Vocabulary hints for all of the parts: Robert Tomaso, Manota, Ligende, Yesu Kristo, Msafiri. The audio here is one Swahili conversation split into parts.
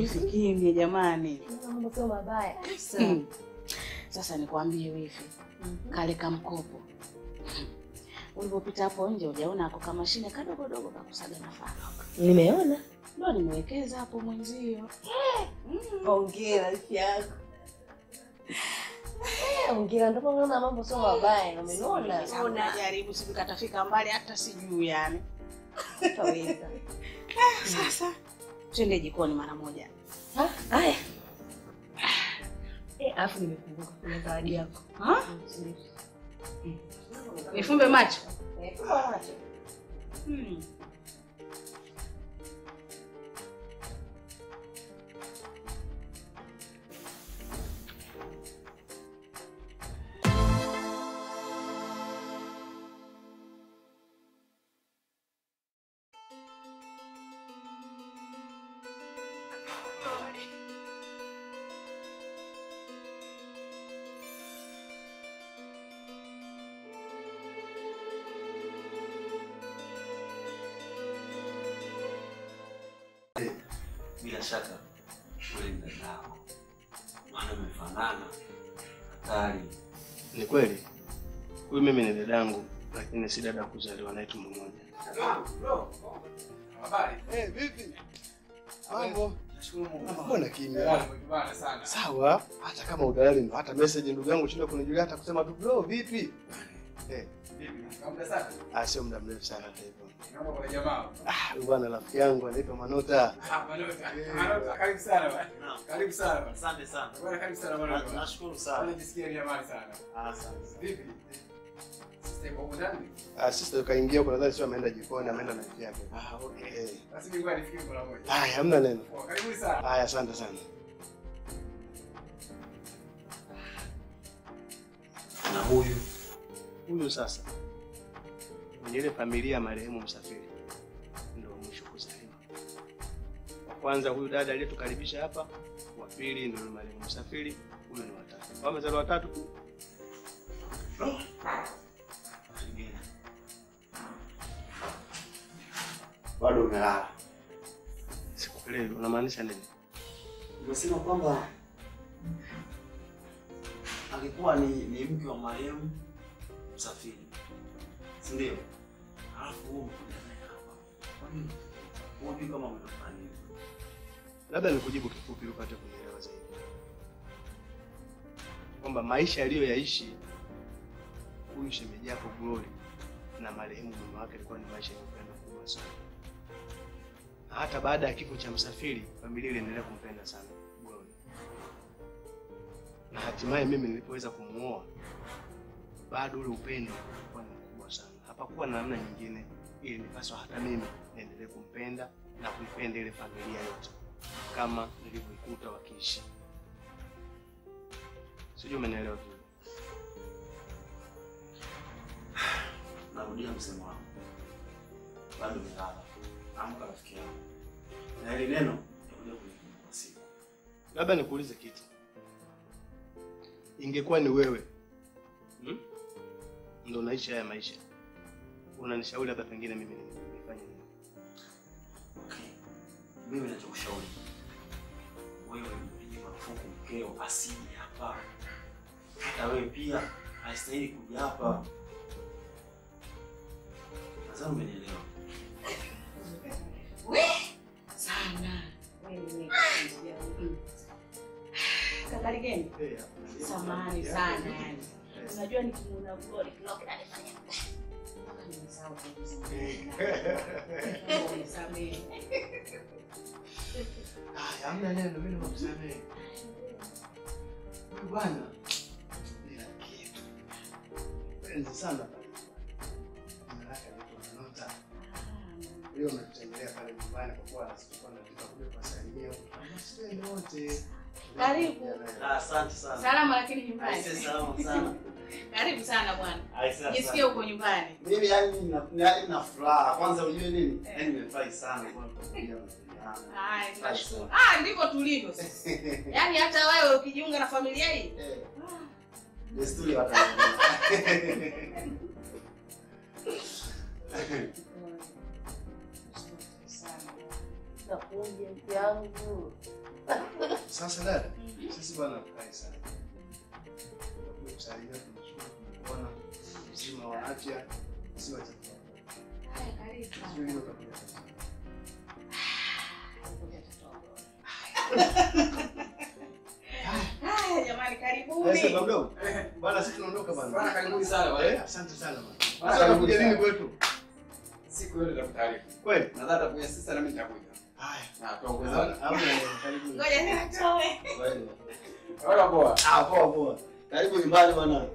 Usikimye jamani. Sio mabaya. Sasa nikwambie wifi. Kale ka mkopo. Ulipopita hapo nje ujaona ako kama mashine kadogo dogo kakusaga nafaka. Nimeona. Ndio nimewekeza hapo mwenzio. Hongera wifi yako. Hongera ndio unaona mambo sio mabaya na umeona. Unaona jaribu siku katafika mbali hata sijui yani. Utaweza. Sasa twende jikoni mara moja. Ha? Haya. Afu nimekumbuka kuna zawadi yako. Ha? Nifumbe macho. Nifumbe macho. Bila shaka shule ni ndao. Maana mmefanana hatari. Ni kweli. Huyu mimi ni dadangu lakini si dada kuzaliwa naye mmoja. Habari. Eh vipi? Mambo. Mbona kimya? Mbona sana. Sawa, hata kama udalali ndo hata message ndugu yangu shule kunijulia hata kusema tu bro vipi? Eh vipi? Kama sana. Ah sio muda mrefu sana hivyo. Naomba kwa jamaa. Ah, bwana rafiki yangu anaitwa Manota. Ah, Manota. Manota, karibu sana bwana. Karibu sana bwana. Asante sana. Bwana karibu sana Manota. Nashukuru sana. Najisikia jamani sana. Ah, sana. Vipi? Sister uko ndani? Ah, sister kaingia kwa nadhani sio ameenda jikoni, ameenda na mke yake. Ah, okay. Basi mimi ngoja nifikie kwa moja. Ah, hamna neno. Karibu sana. Ah, asante sana. Na huyu sasa ile familia ya marehemu Msafiri ndio mwisho kuzaliwa. Wa kwanza huyu dada aliyetukaribisha hapa, wa pili ndio marehemu Msafiri, huyo ni watatu. Wamezaliwa watatu tu. Bado umelala. Sikuelewi unamaanisha nini? Unasema kwamba alikuwa ni mke wa marehemu Msafiri. Ndio. Alafu wapi kama mnafanya? Labda nikujibu kifupi upate kuelewa zaidi. Kwamba maisha aliyoyaishi huyu shemeji yako Glory na marehemu mume wake alikuwa ni maisha ya upendo mkubwa sana. Na hata baada ya kifo cha Msafiri, familia iliendelea kumpenda sana Glory. Na hatimaye mimi nilipoweza kumuoa bado ule upendo hapakuwa na namna nyingine, ili nipaswa hata mimi niendelee kumpenda na kuipenda ile familia yote kama nilivyokuta wakiishi. Sijui umeelewa tu. Narudia msemo wangu. Bado mlala. Amka rafiki yangu. Na ile neno nitakuja kulikumbuka siku. Labda nikuulize kitu. Ingekuwa ni wewe. Ndio naishi haya maisha. Unanishauri hata pengine mimi nifanye nini? Okay. Mimi nitakushauri. Wewe unipige mafuku mkeo asije hapa. Hata wewe pia haistahili kuja hapa. Nadhani umenielewa. We sana. Wewe ni kakari gani? Samahani sana yani. Unajua nikimuona Glory kila kitu anafanya. Ah, amna neno mimi nimekusemea. Bwana, nina kitu. Penzi sana. Naraka nitoa nota. Leo natembelea pale nyumbani kwa kuwa nasikuona nitakuja kwa salimia. Msiwe wote. Karibu. Asante sana. Salama lakini nyumbani. Asante sana. Karibu sana bwana. Nisikie uko nyumbani. Mimi yani nina furaha. Kwanza unijue nini? Yaani nimefurahi sana kwa kuja hapa. Ah, ndiko tulivyo sasa. Yaani hata wewe ukijiunga na familia hii? Eh. Desturi wataona. Asante sana. Ndio, mke wangu. Sasa dada, sisi bwana tunafurahi sana. Tunakusaidia kuona mzima wa afya sio acha. Haya karibu. Sio hilo kabisa. Haya jamani karibuni. Sasa babdo. Bwana sisi tunaondoka bwana. Bwana karibuni sana bwana. Asante sana bwana. Sasa unakuja nini kwetu? Siku hiyo ndio taarifa. Kweli? Nadhani atakuja sasa na mimi nitakuja. Haya, na tuongozana. Karibu. Ngoja niachoe. Kweli. Wala poa. Ah, poa poa. Karibu nyumbani bwana.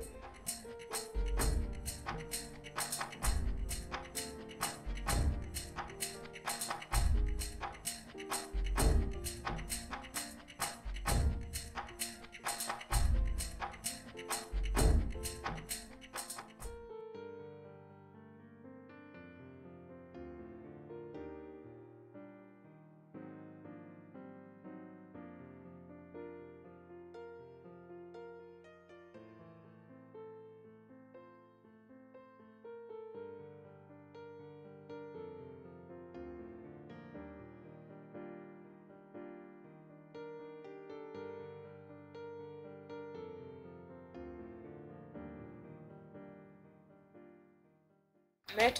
Met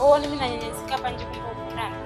Oh, mimi nanyanyasika hapa nje kumbe uko ndani.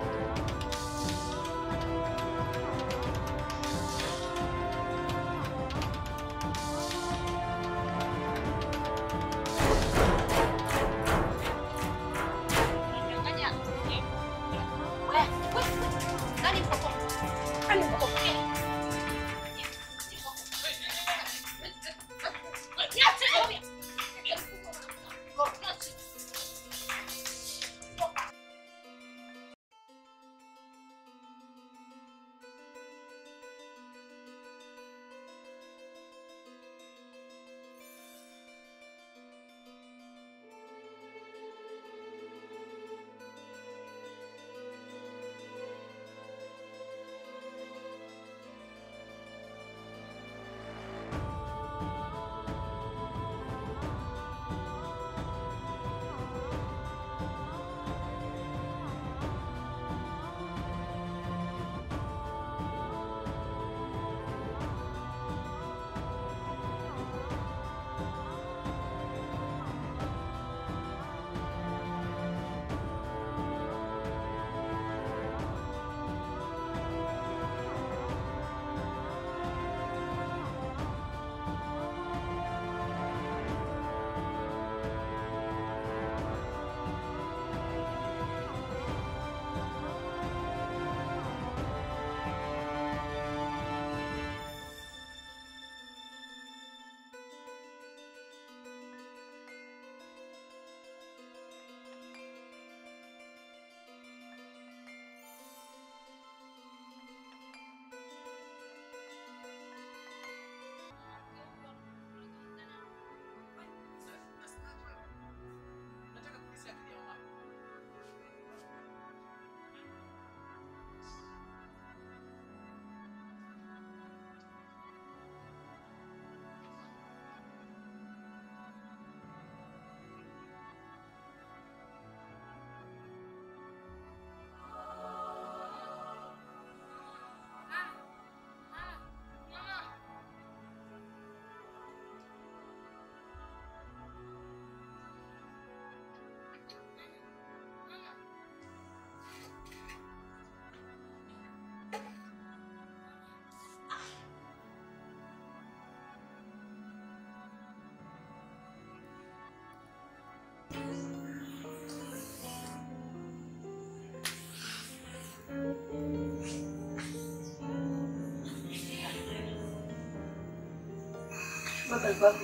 Baba baba,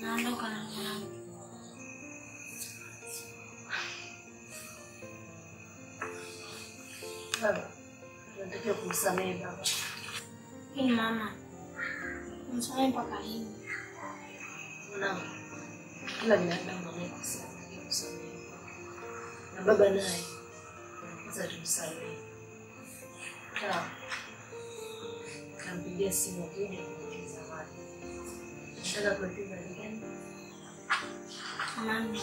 naondoka na mwanangu. Baba, nitakuja kumsamehe baba. Ni mama. Msamehe mpaka lini? Naam. Kila binadamu anakosea na kusamehe. Na baba naye lazima tumsamehe. Sawa. Kampigia simu kile kueleza wapi. Nataka kueleza nini? Mama.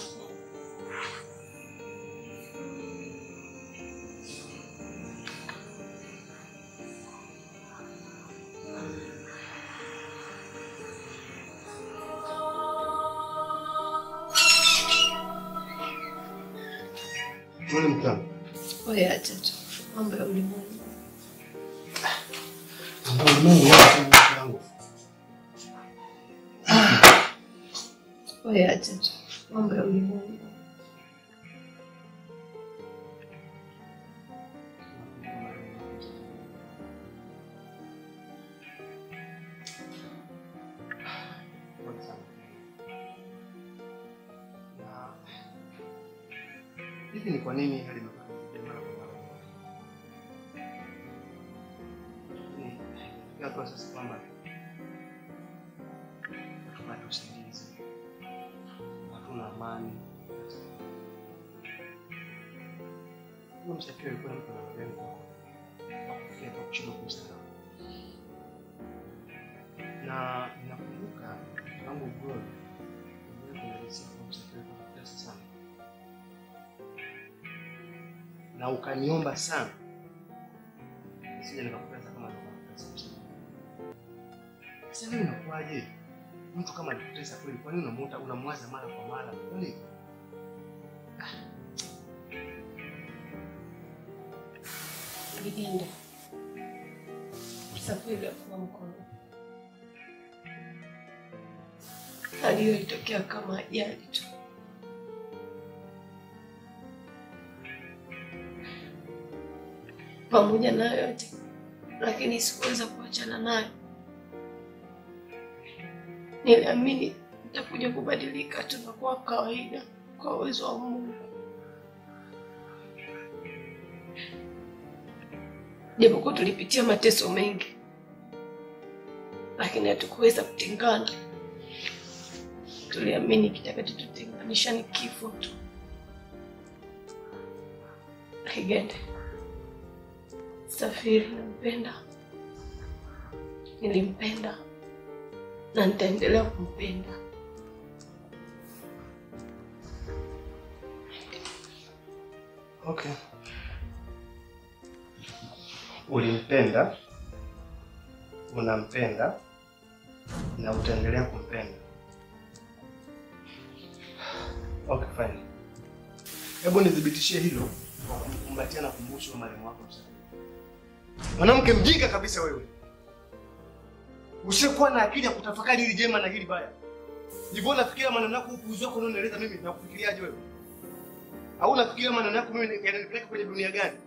Oya tatu, mambo ya ulimwengu. Mambo ya ulimwengu yangu. Oya tatu, mambo ya ulimwengu. Hivi ni kwa nini hali process kwamba hatuna usingizi, hatuna amani. Mimi Msafiri alikuwa na mpango ya kuchukua kustarehe, na nakumbuka mambo bora sana, na ukaniomba sana sije nikakupenda kama sasa unakuaje? Mtu kama anakutesa kweli, kwa nini unamuota unamwaza mara kwa mara? Kweli? Bidende. Msafiri kwa mkono. Hali ilitokea kama ajali tu. Pamoja na yote, lakini sikuweza kuachana naye. Niliamini nitakuja kubadilika tu na kuwa kawaida kwa uwezo wa Mungu. Japokuwa tulipitia mateso mengi, lakini hatukuweza kutengana. Tuliamini kitakachotutenganisha ni kifo tu. Higende. Msafiri nampenda. Nilimpenda. Na nitaendelea kumpenda. Okay. Ulimpenda, unampenda, na utaendelea kumpenda. Okay, fine. Hebu nidhibitishie hilo kwa kumkumbatia na kumbusha maneno yako Msafiri. Mwanamke mjinga kabisa wewe. Usikuwa na akili ya kutafakari hili jema na hili baya. Ndivyo unafikiria maneno yako kuuzwa kwa nini unaleta mimi na kufikiriaje wewe? Au unafikiria maneno yako mimi yananipeleka kwenye dunia gani?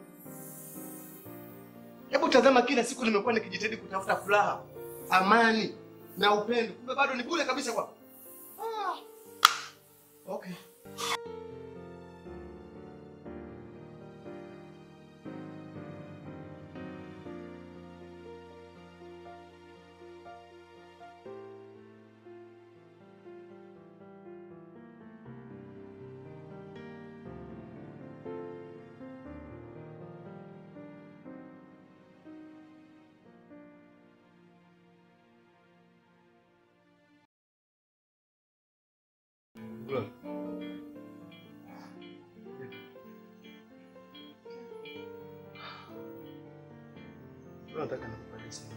Hebu tazama kila siku nimekuwa nikijitahidi kutafuta furaha, amani na upendo. Kumbe bado ni bure kabisa kwako. Ah. Okay. Nataka nikupeleke sana.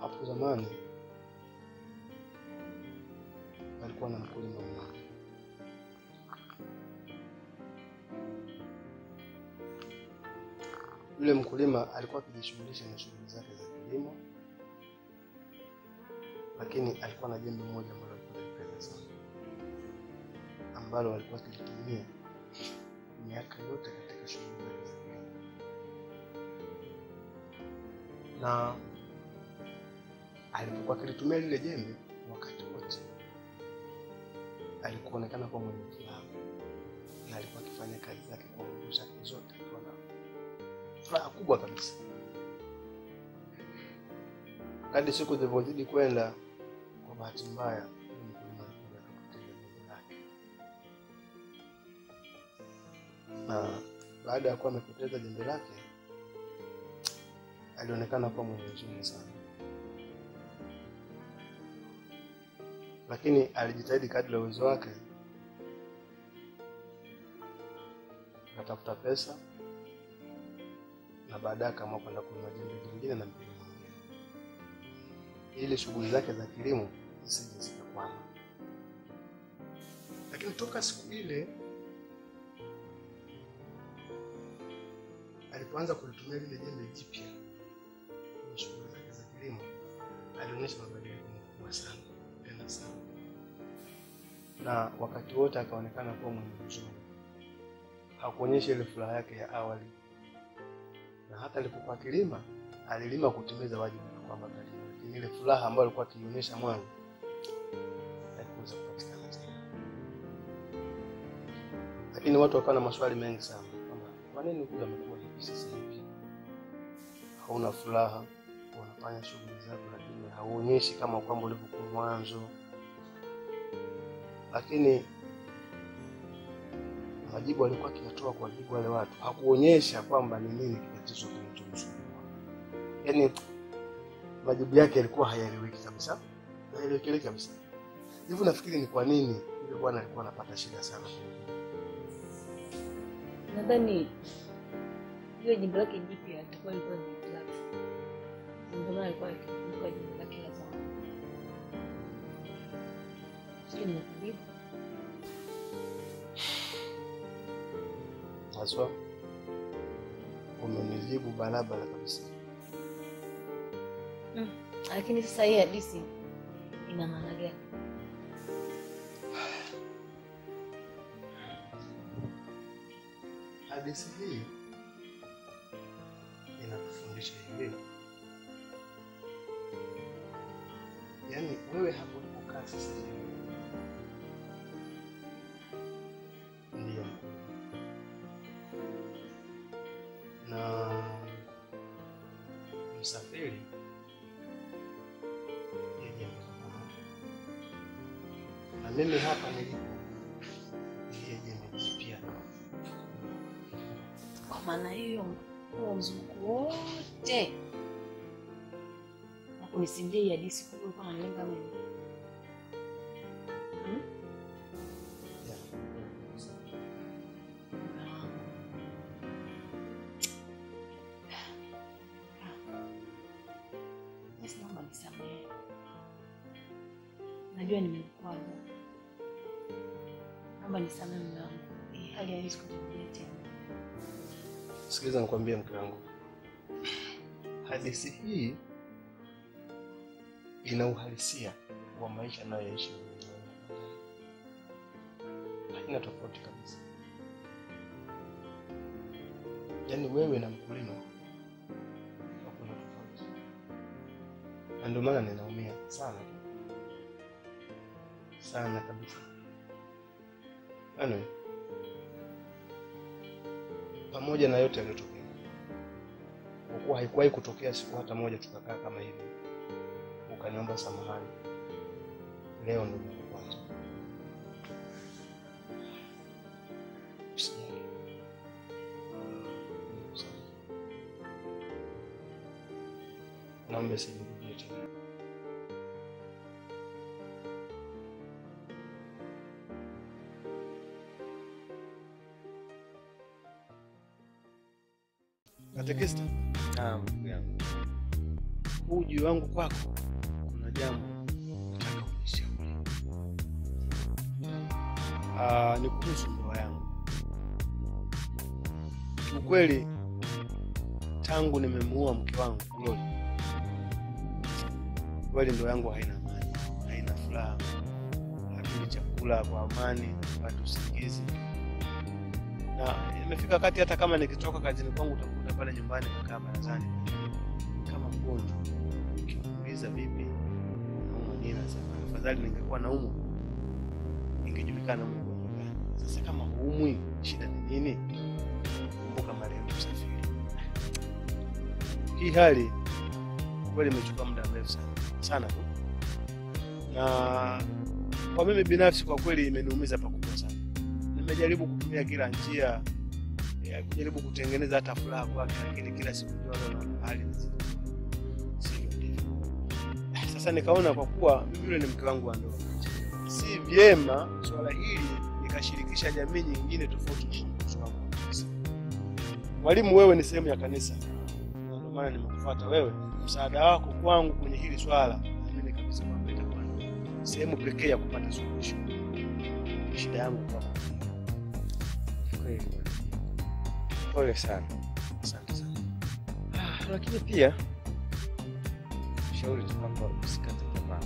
Hapo zamani alikuwa na mkulima mmoja. Yule mkulima alikuwa akijishughulisha na shughuli zake za kilimo. Lakini alikuwa na jambo moja ambalo alipenda sana, ambalo alikuwa akilitumia miaka yote katika shughuli zake. Na Alipokuwa akilitumia lile jembe wakati wote, alikuonekana kwa mwenye furaha, na alikuwa akifanya kazi zake kwa nguvu zake zote, kwa furaha kubwa kabisa. Hadi siku zilivyozidi kwenda, kwa bahati mbaya mkulima alipoteza jembe lake. Na baada ya kuwa amepoteza jembe lake, alionekana kwa mwenye huzuni sana. Lakini alijitahidi kadri ya uwezo wake, akatafuta pesa, na baadaye kama kwenda kununua jembe lingine na mpira mwingine, ili shughuli zake za kilimo zisije zikakwama. Lakini toka siku ile alipoanza kulitumia lile jembe jipya kwa shughuli zake za kilimo, alionyesha mabadiliko makubwa sana. Na wakati wote akaonekana kuwa mwenye huzuni. Hakuonyesha ile furaha yake ya awali. Na hata alipokuwa akilima, alilima kutimiza wajibu kwa badali. Lakini ile furaha ambayo alikuwa akionyesha mwanzo haikuweza kupatikana tena. Lakini watu wakawa na maswali mengi sana. Kwa nini huyu amekuwa hivi sasa hivi? Hauna furaha, unafanya shughuli zako lakini hauonyeshi kama kwamba ulivyokuwa mwanzo. Lakini majibu alikuwa akitoa kwa jibu wale watu hakuonyesha kwamba ni nini kinachosho kinachomsumbua. Yaani majibu yake yalikuwa hayaeleweki kabisa. Hayaeleweki kabisa. Hivyo nafikiri ni kwa nini yule bwana alikuwa anapata shida sana. Nadhani yeye jibu lake jipya atakuwa ilikuwa ni class. Ndio alikuwa alikuwa jibu lake la zamani. Aswa, umenijibu barabara kabisa. Lakini sasa hii hadithi ina maana gani? Hadithi hii inatufundisha hivi. Yaani wewe hapo ulipokaa sasa hivi, Msafiri yeye na mimi hapa nilipo yeye nimejipia. Kwa maana hiyo huo mzunguko wote na kunisimbia ya disi kubwa kama nilenga mimi. Najua nimekuwa naomba nisamehe mwanangu, hali haiwezi kujirudia tena. Sikiliza nikwambie mke wangu, hadithi hii ina uhalisia wa maisha nayoishi mimi. Haina tofauti kabisa. Yaani wewe na mkulima hakuna tofauti. Ndio maana ninaumia sana. Sana kabisa. Anyway, pamoja na yote yaliyotokea, kwa haikuwahi kutokea siku hata moja tukakaa kama hivi ukaniomba samahani. Leo ndio mwanzo. Naomba sijirudie tena. Atakista uji wangu kwako kuna jambo nataka kunishauri. Ni kuhusu ndoa yangu. Ukweli tangu nimemuoa mke wangu Glory, kweli ndoa yangu haina amani, haina furaha. Hakuna chakula kwa amani, watu usingizi. Na imefika wakati hata kama nikitoka kazini kwangu utakuta pale nyumbani kama barazani kama mgonjwa, ukiuliza vipi mwenyewe anasema afadhali ningekuwa naumwa ningejulikana Mungu ndani. Sasa kama huumwi shida ni nini? Kumbuka marehemu Msafiri. Hii hali kweli imechukua muda mrefu sana. Sana tu. Na kwa mimi binafsi kwa kweli imeniumiza pakubwa sana. Nimejaribu kutumia kila njia ya kujaribu kutengeneza hata furaha kwake, lakini kila siku naona hali nzito. Sasa nikaona kwa kuwa mimi yule ni mke wangu wa ndoa, si vyema swala hili nikashirikisha jamii nyingine tofauti na swala. Mwalimu, wewe ni sehemu ya kanisa, ndio maana nimekufuata wewe. Msaada wako kwangu kwenye hili swala mimi kabisa napenda kwa sehemu pekee ya kupata suluhisho shida yangu kwa kweli. Pole sana. Asante sana. Lakini pia shauri tunaomba usikate tamaa.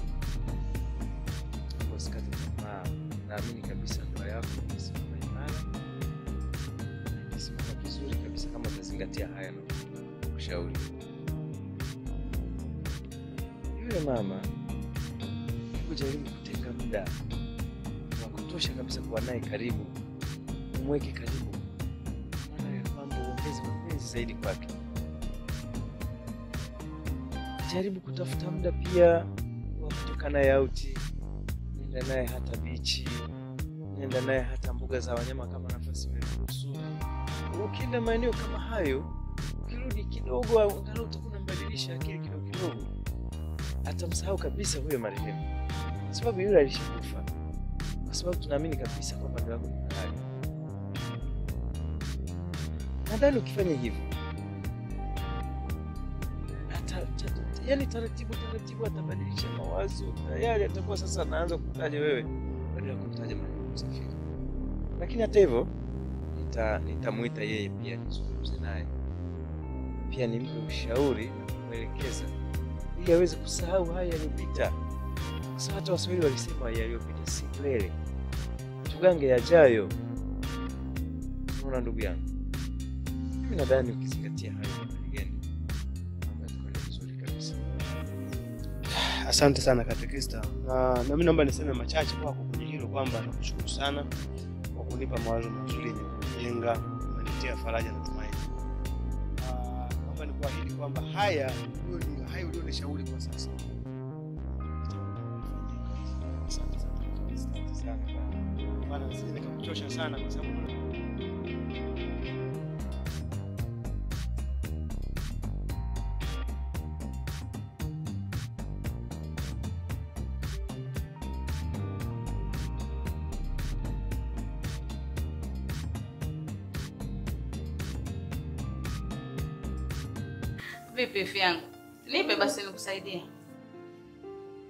Usikate tamaa. Naamini kabisa ndoa yako imesimama imara. Imesimama vizuri kabisa kama utazingatia haya na ushauri. Yule mama kujaribu kutenga muda wa kutosha kabisa kuwa naye karibu. Umweke karibu. Maana ya kwamba uongeze mapenzi zaidi kwake. Jaribu kutafuta muda pia wa kutoka naye auti, nenda naye hata bichi, nenda naye hata mbuga za wanyama kama nafasi imeruhusu. Ukienda maeneo kama hayo, ukirudi kidogo angalau utakuwa unabadilisha akili kidogo kidogo. Atamsahau kabisa huyo marehemu. Kwa sababu yule alishikufa. Kwa sababu tunaamini kabisa kwamba ndoa yako ni halali. Nadhani ukifanya hivyo, yani taratibu atabadilisha mawazo. Tayari atakuwa sasa anaanza kukutaja wewe badala ya kumtaja marehemu Msafiri. Lakini hata hivyo nitamuita yeye pia nizungumze naye. Pia nimpe ushauri na kumwelekeza ili aweze kusahau haya yaliyopita. Sasa hata Waswahili walisema yaliyopita si milele. Tugange yajayo. Unaona ndugu yangu? Mimi nadhani ukizingatia hayo. Asante sana katekista. Na mimi naomba niseme machache kwa kukujilia kwamba nakushukuru sana kwa kunipa mawazo mazuri na kujenga kuletea faraja na tumaini. Naomba nikuahidi kwamba hayo ndio nishauri kwa sasa. Asante sana katekista. Bana sisi kuchosha sana kwa sababu vipi fiangu? Nipe basi nikusaidie.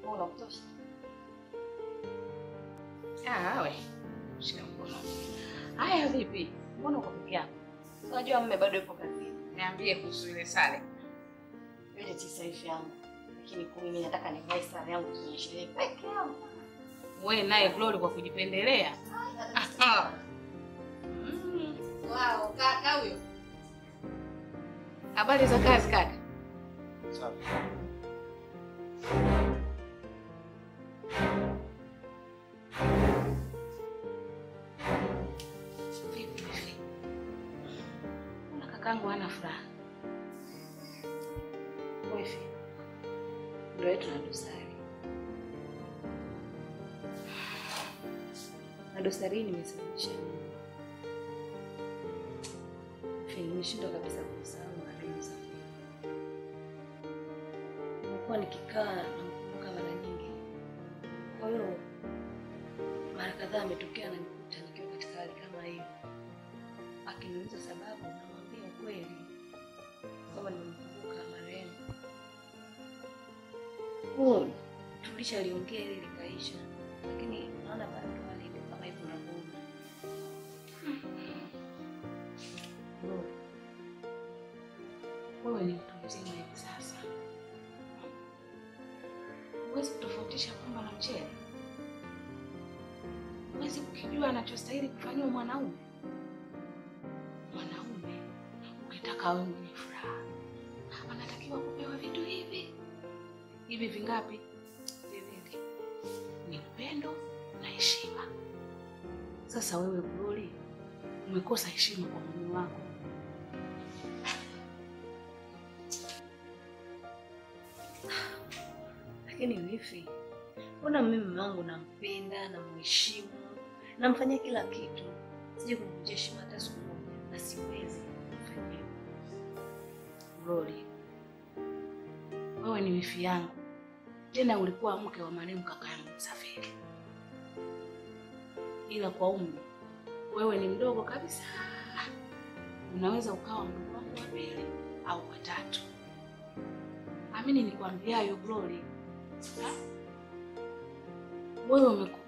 Mbona kutosha? Awe. Shika mkono. Haya vipi? Mbona uko peke yako? Unajua mume bado yupo kazini. Niambie kuhusu ile sare. Yule tisa hivi yangu. Lakini kumi mimi nataka nivae sare yangu kwenye sherehe peke yangu. Wewe naye Glory kwa kujipendelea. Ah. Wow, kaka huyo. Habari za kazi kaka? Sawa. Una kakangu ana furaha. Wewe. Ndio yetu na dosari. Na dosari nimesababisha. Nimeshindwa kabisa kusahau. Kwa nikikaa na mkumbuka mara nyingi. Kwa hiyo mara kadhaa ametokea na nikutanikiwa katika hali kama hiyo. Akiniuliza sababu namwambia ukweli. Kwamba nimemkumbuka marehemu. Huo tulishaliongea ili likaisha. Lakini naona bado hali kama hivyo unaona. Wewe ni mtu mzima hivi sasa. Huwezi kutofautisha pamba na mchele. Huwezi kujua anachostahili kufanywa mwanaume. Mwanaume ukitaka wewe mwenye furaha, anatakiwa kupewa vitu hivi. Hivi vingapi? Vivi. Sasa wewe Glory, umekosa heshima kwa mume wako. Lakini vipi? Mbona mume wangu nampenda, namheshimu, namfanyia kila kitu. Sije kumvunjia heshima hata siku moja na siwezi kufanya. Glory, wewe ni wifi yangu. Tena ulikuwa mke wa marehemu kaka yangu Msafiri. Ila kwa umri, wewe ni mdogo kabisa. Unaweza ukawa mdogo wangu wa pili au wa tatu. Amini nikwambiayo Glory. Ha? Wewe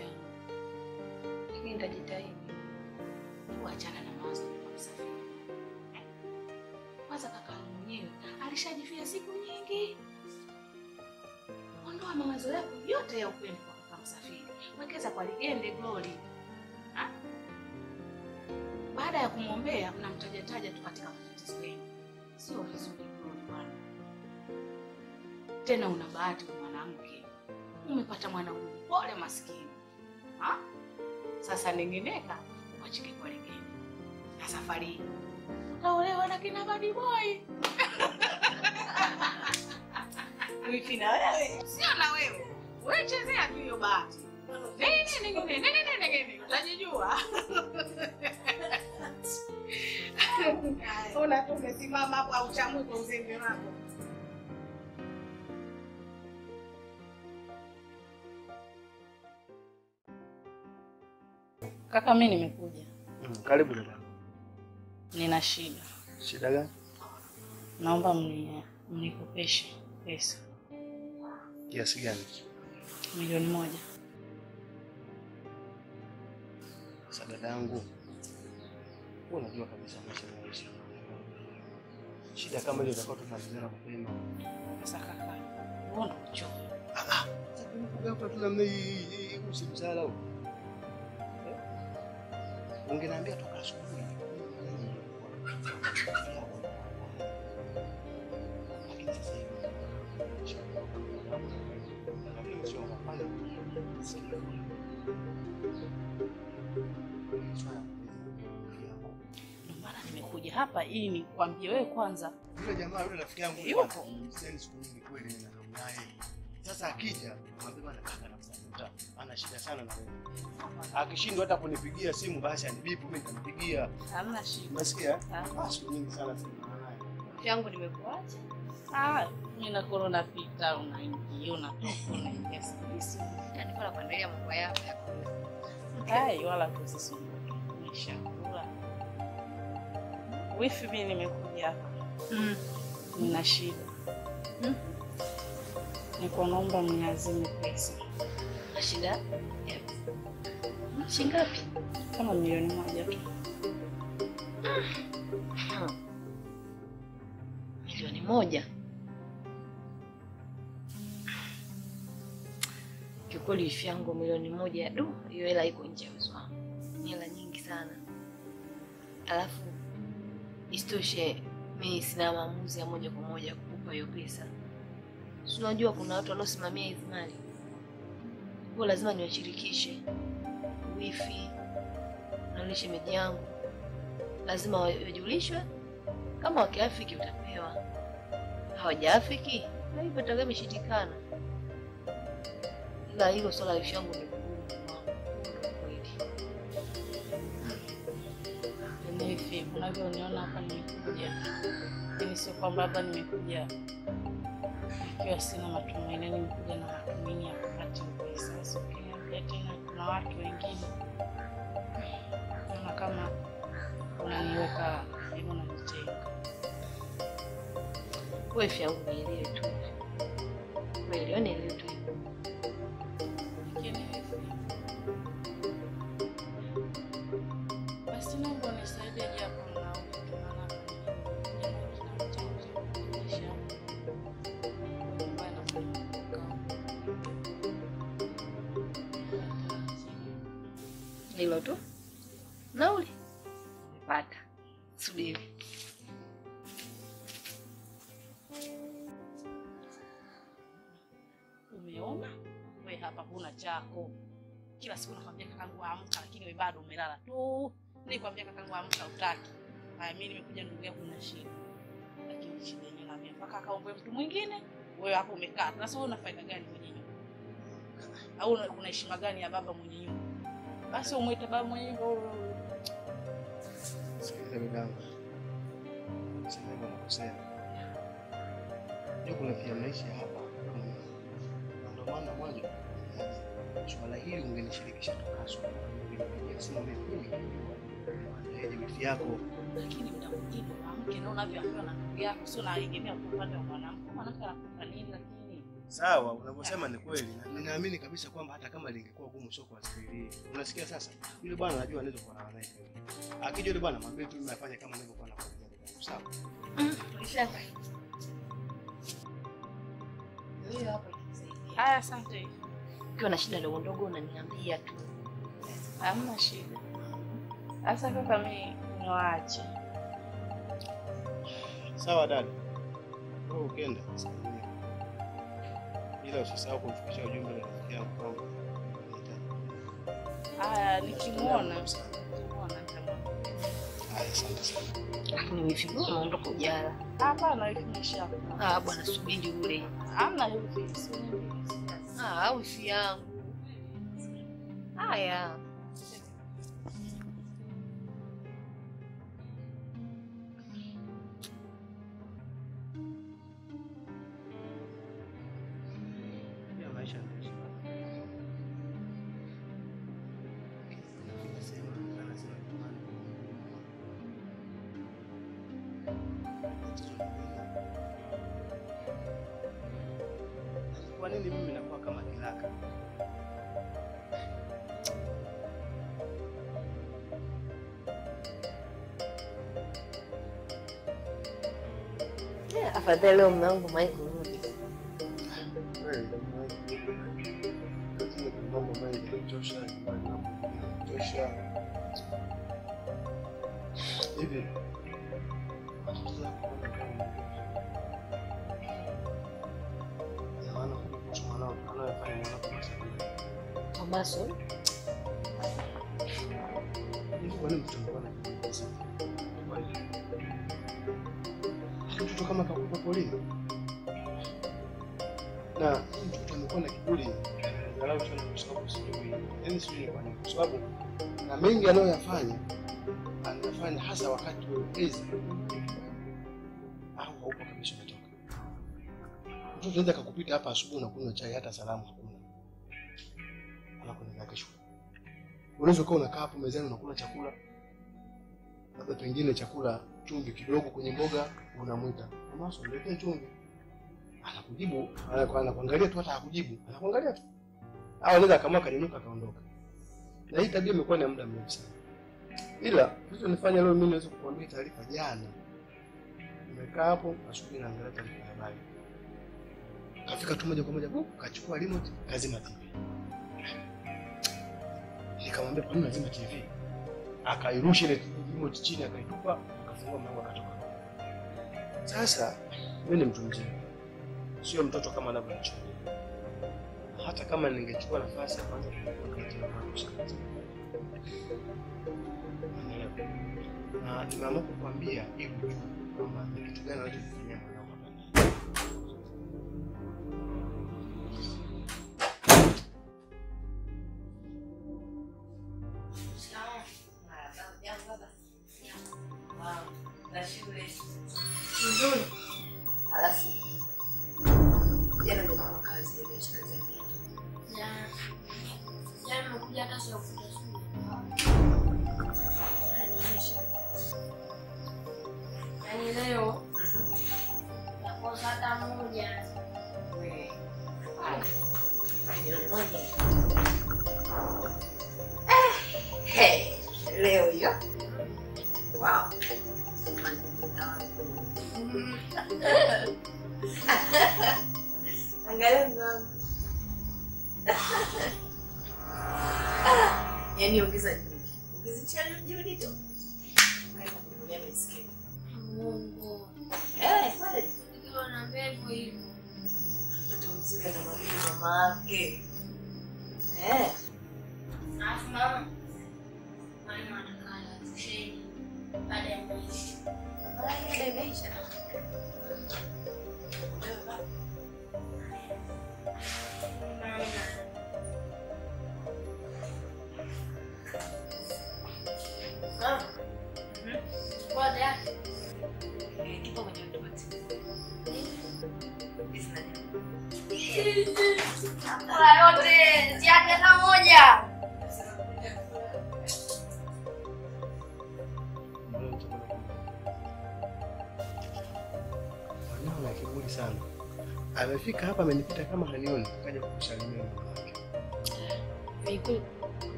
yangu. Lakini nitajitahidi. Uachana na mawazo ya Msafiri. Kwanza kaka mwenyewe alishajifia siku nyingi. Ondoa mawazo yako yote ya upendo kwa kaka Msafiri. Wekeza kwa ligende Glory. Baada ya kumwombea unamtaja taja tu katika mfululizo wenu. Sio vizuri bwana. Tena una bahati mwanamke. Umepata mwanaume pole maskini. Ha? Sasa ningeneka wachike kwa ligeni. Na safari. Utaolewa na kina baby boy. Wifi na wewe. Sio na wewe. Wewe chezea tu hiyo bahati. Nene. Utajijua. Ona tu umesimama hapo au chamwe kwa uzembe wako. Kaka mimi nimekuja. Karibu dada. Nina shida. Shida gani? Naomba mnikopeshe pesa. Kiasi gani? $1,000,000. Sasa dada yangu, unajua kabisa maisha yangu. Shida kama ile utakuwa tunazungumza mapema. Sasa kaka, uone uchovu. Sasa mimi kutazama hii usimsala huko. Ungeniambia toka shule. Nimekuja hapa ili nikwambie wewe kwanza. Yule jamaa yule rafiki yangu yuko. Sasa siku nyingi kweli na naye. Sasa akija anasema nataka nafsani. Ana shida sana na wewe. Akishindwa hata kunipigia simu basi anibibu mimi nitampigia. Hamna shida. Unasikia? Basi nyingi sana simu naye. Rafiki yangu nimekuacha. Mimi na corona pita unaingia unaingia sisi. Yaani kwa kuendelea mambo yako ya corona. Wala kusisumbua. Nishakula. Wifi mimi nimekuja hapa. Nina shida. Niko naomba mniazime pesa. Na shida? Shilingi ngapi? Kama $1,000,000 tu. $1,000,000? Kikweli wifi yangu $1,000,000 du, hiyo hela iko nje ya uwezo wangu. Ni hela nyingi sana. Alafu istoshe, mimi sina maamuzi ya moja kwa moja kukupa hiyo pesa. Unajua kuna watu wanaosimamia hizo mali. Kwa lazima niwashirikishe wifi na ile shemeji yangu. Lazima wajulishwe kama wakiafiki utapewa. Hawajaafiki, na hivyo tutakuwa mshitikana. Ila hilo swala la wifi yangu ni wifi, unavyoniona hapa nimekuja. Mimi sio kwamba hapa nimekuja nikiwa sina matumaini, nimekuja na matumaini ya kupata pesa. Sio kile tena kuna watu wengine. Kama unaniweka hivyo na mtego. Wifi au nielewe tu. Umeelewa ile tu. Lakini wifi. Basi hilo tu. Nauli pata. Subiri. Umeona? Wewe hapa huna chako. Kila siku nakwambia kakangu amka lakini wewe bado umelala tu. Nilikwambia kakangu amka hutaki. Haya mimi nimekuja ndugu kuna shida. Lakini shida yenyewe naambia mpaka akaombe mtu mwingine. Wewe hapo umekaa. Sasa wewe unafaida gani mwenyewe? Au una heshima gani ya baba mwenyewe? Basi umwite baba mwenyewe. Sikiliza mwanangu. Sikiliza mwanangu. Yuko lafiya maisha hapa. Ndio maana mwanzo swala hili ungenishirikisha tukaso. Sio mimi. Ndio mimi yako. Lakini unamjibu mwanamke na unavyoambiwa na ndugu yako sio naegemea upande wa mwanamke. Mwanamke anakufanya nini lakini? Sawa, unaposema ni kweli. Ninaamini kabisa kwamba hata kama lingekuwa gumu soko asifirie. Unasikia sasa? Yule bwana anajua anaweza kuwa na naye. Akija yule bwana mwambie tu mimi nafanya kama nilivyokuwa nafanya. Sawa. Shaka. Leo hapo nikusaidia. Haya asante. Ukiwa na shida ndogo ndogo unaniambia tu. Hamna shida. Sasa kaka mimi niwaache. Sawa dada. Wewe ukienda bila usisahau kumfikishia ujumbe na rafiki yako kwangu. Ah, nikimuona nitamwambia. Haya, asante sana. Lakini nimefikiria unaondoka ujara. Hapana, ifunisha. Ah, bwana subiri ule. Hamna hivi. Ah, au si yangu. Haya. Afadhali leo mwanangu maiki kurudi. Wewe mwanangu maiki kuchosha mwanangu. Tosha. Hivi. Sana kuchomana anafanya mwanangu. Tomaso. Ni kwa nini mchomana kikosa? Mtu kama kakupa poli. Na mtu amekuwa na kiburi angalau sana kwa sababu sijui. Yaani sijui kwa nini kwa sababu na mengi anayoyafanya anafanya hasa wakati wa hizi. Au huko kabisa kutoka. Mtu anaweza kukupita hapa asubuhi na kunywa chai hata salamu hakuna. Anakunywa kesho. Unaweza kuwa unakaa hapo mezani unakula chakula. Labda pengine chakula chumvi kidogo kwenye mboga unamuita Tomaso niletee chumvi anakujibu anakuangalia tu hata hakujibu anakuangalia tu au anaweza kama kaninuka kaondoka na hii tabia imekuwa ni muda mrefu sana ila hicho nifanya leo mimi niweze kukuambia taarifa jana nimekaa hapo asubuhi naangalia taarifa habari kafika tu moja kwa moja kachukua remote kazima TV nikamwambia kwa nini lazima TV akairusha ile remote chini akaitupa Mungu mwangu akatoka. Sasa mimi ni mtu mzima. Sio mtoto kama labda nichukue. Hata kama ningechukua nafasi ya kwanza ningekuwa mshikaji. Na nimeamua kukwambia hivi kwamba kitu gani unachofanya mwanangu hapa. Angalia. Yaani ongeza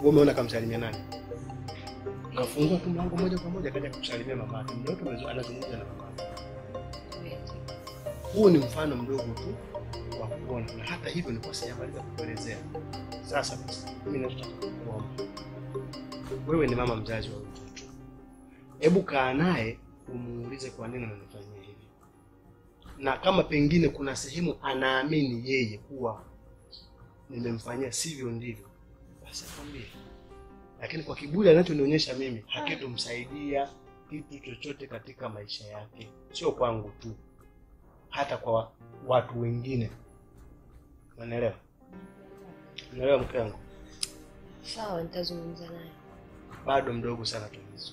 Umeona kamsalimia nani? Kafungua tu mlango moja kwa moja kaja kumsalimia mama. Mtoto anazungumza na mama. Huo ni mfano mdogo tu wa kuona. Na hata hivyo nilikuwa sijamaliza kuelezea. Sasa basi mimi nataka kukuomba. Wewe ni mama mzazi wa mtoto. Hebu kaa naye umuulize kwa nini anafanya hivi. Na kama pengine kuna sehemu anaamini yeye kuwa nimemfanyia sivyo ndivyo. Sakwambia. Lakini kwa kiburi anachonionyesha mimi hakitomsaidia kitu chochote katika maisha yake. Sio kwangu tu. Hata kwa watu wengine. Unaelewa? Unaelewa mke wangu? Sawa, nitazungumza naye. Bado mdogo sana tumizo.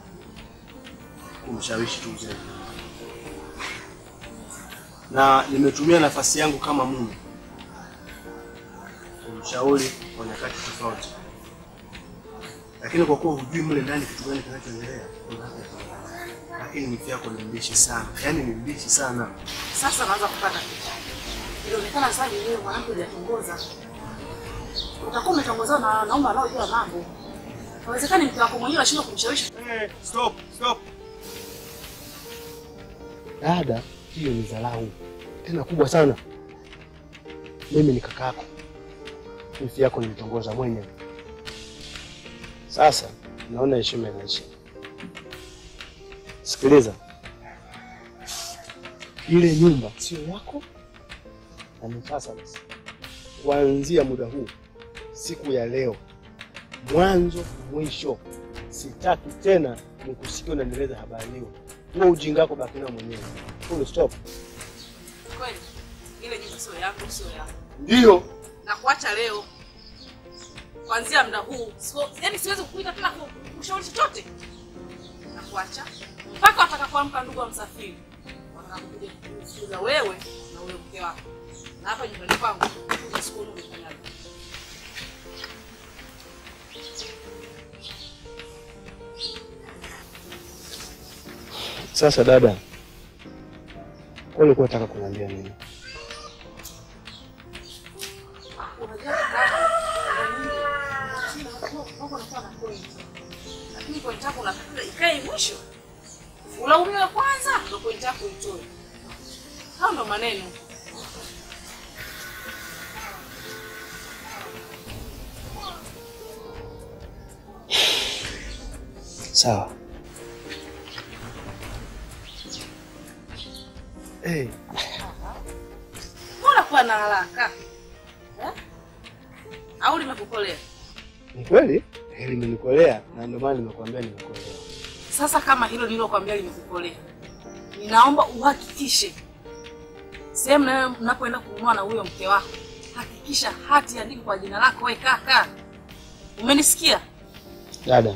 kumshawishi tu zile. Na nimetumia nafasi yangu kama mume shauri kwa nyakati tofauti. Lakini kwa kuwa hujui mle ndani kitu gani kinachoendelea, lakini mke wako ni mbishi sana. Yaani ni mbishi sana. Sasa naanza kupata kitu. Inaonekana sasa yeye mwanamke anatongoza. Utakuwa umetongoza na naume anaojua mambo. Haiwezekani mke wako mwenyewe ashindwe kumshawishi. Stop, stop. Dada, hiyo ni dharau. Tena kubwa sana. Mimi ni kaka yako. Mke yako nilitongoza mwenyewe. Sasa naona heshima inaisha. Sikiliza. Ile nyumba sio yako. Na ni sasa basi. Kuanzia muda huu siku ya leo mwanzo mwisho sitaki tena nikusikie unaendeleza habari hiyo. Wewe ujinga wako baki na mwenyewe. Full stop. Kweli. Ile nyumba sio yako, sio yako. Ndio. Na kuacha leo kuanzia muda huu yani siwezi kukuita tena kushauri chochote na kuacha mpaka atakapoamka ndugu wa Msafiri wanakuja kukuuza wewe na ule mke wako na hapa nyumbani kwangu usiku ndio unafanyaje sasa dada wewe ulikuwa unataka kuniambia nini Kai mwisho. Ulaumiwa kwanza ndio kuita kuitoa. Hayo ndo maneno. Sawa. Eh. Mbona kwa na haraka? Eh? Au nimekukolea? Ni kweli? Hili nimekukolea na ndio maana nimekuambia nimekukolea. Sasa kama hilo nililokuambia limekukolea. Ninaomba uhakikishe. Sema na wewe unapoenda kununua na huyo mke wako. Hakikisha hati andiko kwa jina lako wewe kaka. Umenisikia? Dada.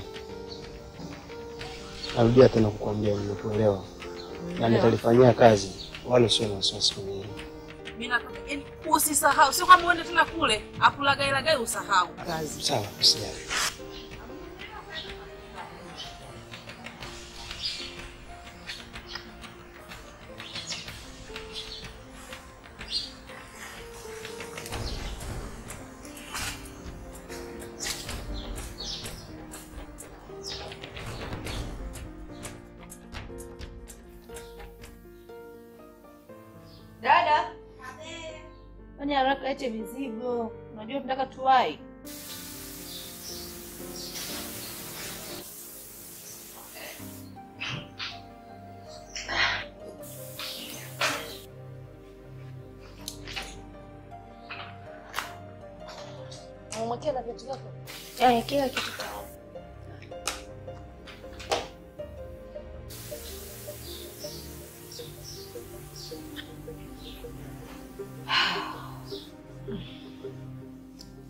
Narudia tena kukuambia nimekuelewa. Na nitalifanyia kazi. Wala sio na wasiwasi mimi. Mina kwenye usisahau, sio kama uende tena kule akulagai lagai usahau. Sawa, usijali. Acha mizigo. Unajua mtaka tuwai. Mwakia na vitu zako? Kila kitu tayari.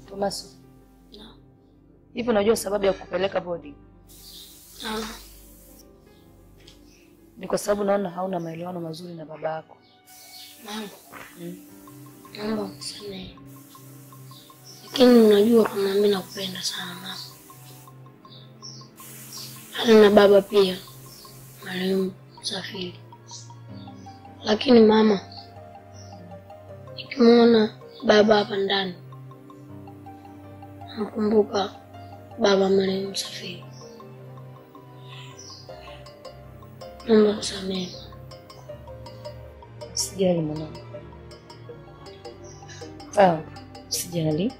Tomaso. No. Hivi unajua sababu ya kukupeleka boarding? No. Ni kwa sababu naona hauna maelewano mazuri na baba yako. Mama. Mama useme. Lakini unajua kama mimi nakupenda sana mama. Na baba pia. Marehemu Msafiri. Lakini mama nikimuona baba hapa ndani nakumbuka baba marehemu Msafiri. Mungu akusamehe. Usijali mwanangu. Sawa, usijali.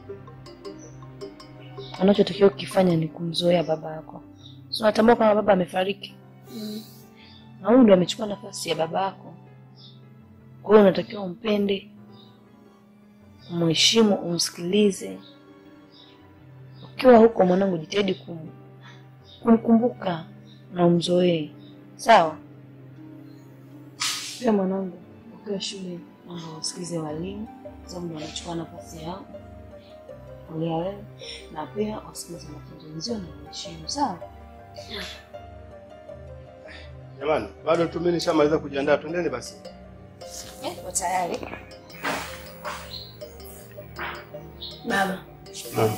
Anachotakiwa kufanya ni kumzoea baba yako. Sio atambua kama baba amefariki. Na huyu ndo amechukua nafasi ya baba yako. Kwa hiyo unatakiwa umpende, mheshimu, umsikilize. Ukiwa huko mwanangu jitahidi kumkumbuka na umzoee. Sawa? Pia mwanangu, ukiwa shule na usikize walimu, sababu wanachukua nafasi yao. Ulea wewe na pia usikize mafunzo na heshima. Sawa? Jamani, bado tu mimi nishamaliza kujiandaa, twendeni basi. Kwa tayari. Mama. Mama.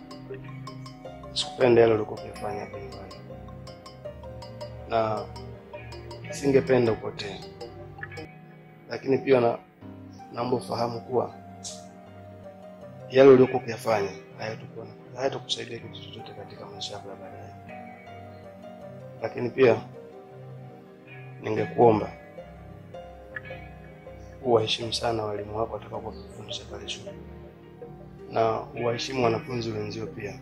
sikupenda yale ulikofanya bingu. Na singependa upotee. Lakini pia naomba ufahamu kuwa yale ulikofanya hayatakusaidia kitu chochote katika maisha yako baadaye. Lakini pia ningekuomba uwaheshimu sana walimu wako watakapokufundisha pale shule. Na uwaheshimu wanafunzi wenzio pia.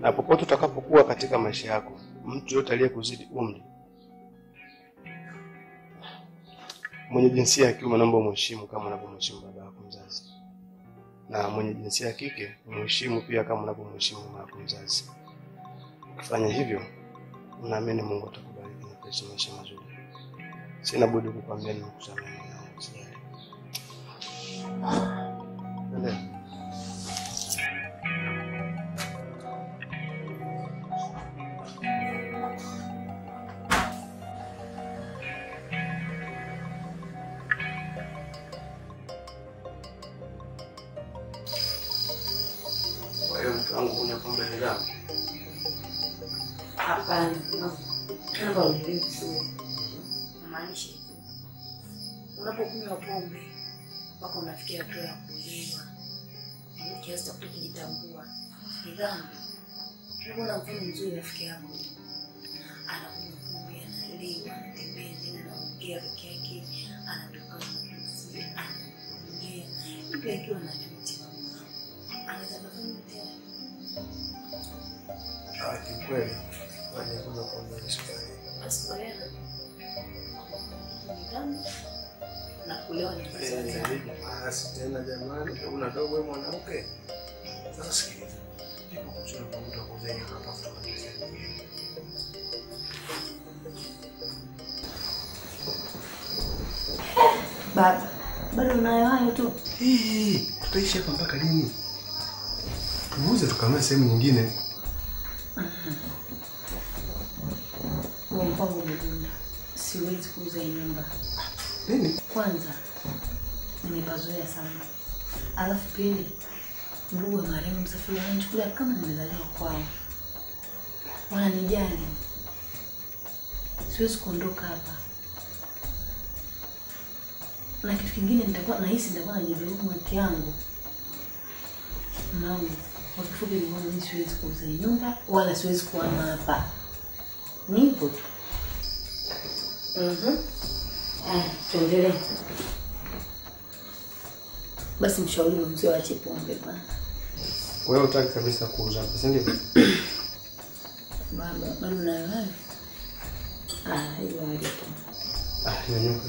Na popote utakapokuwa katika maisha yako, mtu yote aliyekuzidi umri, mwenye jinsia ya kiume naomba mheshimu kama unavyomheshimu baba yako mzazi. Na mwenye jinsia ya kike mheshimu pia kama unavyomheshimu mama yako mzazi. Ukifanya hivyo, unaamini Mungu atakubariki na kukupa maisha mazuri. Sina budi kukwambia ni kusamehe. Ndio. Nafikia hatua ya kuuliwa. Kiasi cha kujitambua. Ni dhambi. Kuna mtu mzuri rafiki yangu. Anakumbia na liwa, anatembea tena na mkia rafiki yake, anatoka mzuri. Anakumbia. Mtu akiwa na mti wa mwana. Anataka kufanya tena. Kwa kweli, wale kuna kumbia sasa. Asante. Ni dhambi. na kulewa na kizazi. Basi tena jamani, una dogo wewe mwanamke. Sasa sikiliza. Ndipo kuchora kwa mtu akuzeni hapa kutoka nje. Baba, bado unayo hayo tu. Tutaishi hapa mpaka lini? Tuuze tukamwe sehemu nyingine. Mpango mdunda. Siwezi kuuza nyumba. Nini? Kwanza nimepazoea sana. Alafu pili ndugu wa marehemu Msafiri ananichukulia kama nimezaliwa kwao. Wananijali. Siwezi kuondoka hapa. Na kitu kingine nitakuwa nahisi nitakuwa najivuruga wiki yangu. Mama, kwa kifupi ni mimi siwezi kuuza nyumba wala siwezi kuhama hapa. Nipo tu. Tuendelee. Basi mshauri mzee aache pombe bwana. Wewe unataka kabisa kuuza hapa, si ndio? Baba, bado na wewe? Hiyo haja tu. Nyanyuka.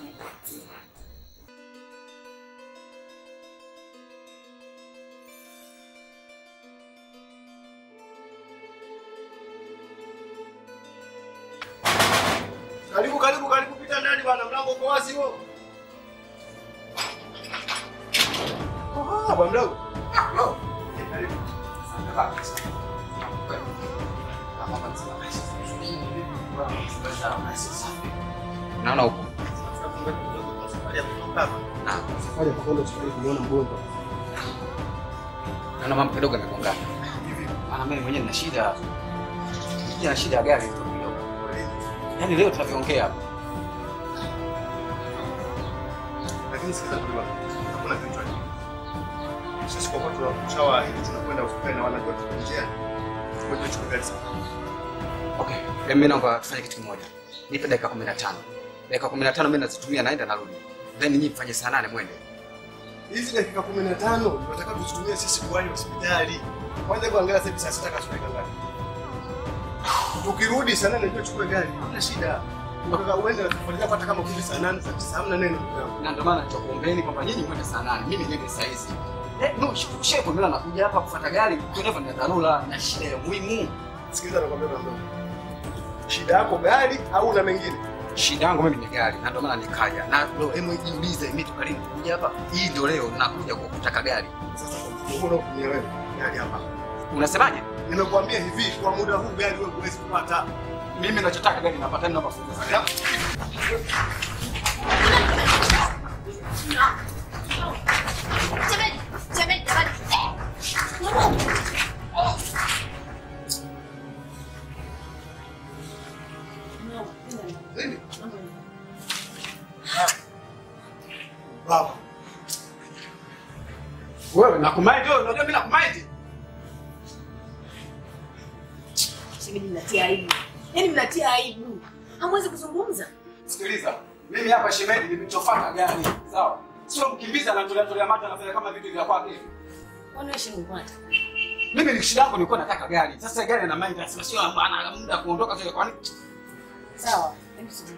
Karibu karibu karibu, pita ndani bwana, mlango uko wazi huo. Bwana mdogo. No. Karibu. Asante baba. Mama mtazama basi. Naona huko. Safari ya kwenda safari kuona mgongo. Naona mama kidogo anakongana. Hivi. Maana mimi mwenyewe nina shida. Nina shida ya gari tu kidogo. Yaani leo tutaongea hapa. Lakini sikiza kidogo. Hakuna kitu. Sisi kwa watu tunachwa hivi tunakwenda ufukwe na wanakwenda njiani. Ngoja tuchukue sana. Okay, mimi naomba tufanye kitu kimoja. Nipe dakika 15. Dakika 15 mimi nazitumia naenda narudi. Then nyinyi mfanye saa 8 mwende. Hizi dakika 15 tunataka tuzitumie sisi kwa wale hospitali. Kwanza kuangalia sasa saa 6 kashuka gari. Tukirudi sana ndio tuchukue gari. Hamna shida. Unataka uende na kufuatilia hata kama kule saa 8 saa 9 hamna neno. Na ndio maana tukuombeeni kwamba nyinyi mwende saa 8. Mimi ndio saa hizi. No, shikushia kwa mila nakuja hapa kufuata gari, kutolewa ni dharura na shida ya muhimu. Sikiliza nakwambia mdogo. Shida yako gari au na mengine? Shida yangu mimi ni gari, na ndio maana nikaja. Na leo hebu jiulize mimi tukalini kuja hapa. Hii ndio leo nakuja kwa kutaka gari. Sasa unaona kunielewa gari hapa. Unasemaje? Nimekuambia hivi kwa muda huu gari wewe huwezi kupata. Mimi ninachotaka gari napata namba funguza. Baba. Wewe nakumaidi, unajua mimi nakumaidi. Mimi ninatia aibu. Yaani mnatia aibu. Hamwezi kuzungumza. Sikiliza. Mimi hapa shemeji nimechofanya gani? Sawa. Sio mkimbiza na tulia macho anafanya kama vitu vya kwake. Ona shingo kwata. Mimi nikishida yako nilikuwa nataka gari. Sasa gari na mind sasa sio ana muda kuondoka kile kwani. Sawa. Hebu subiri.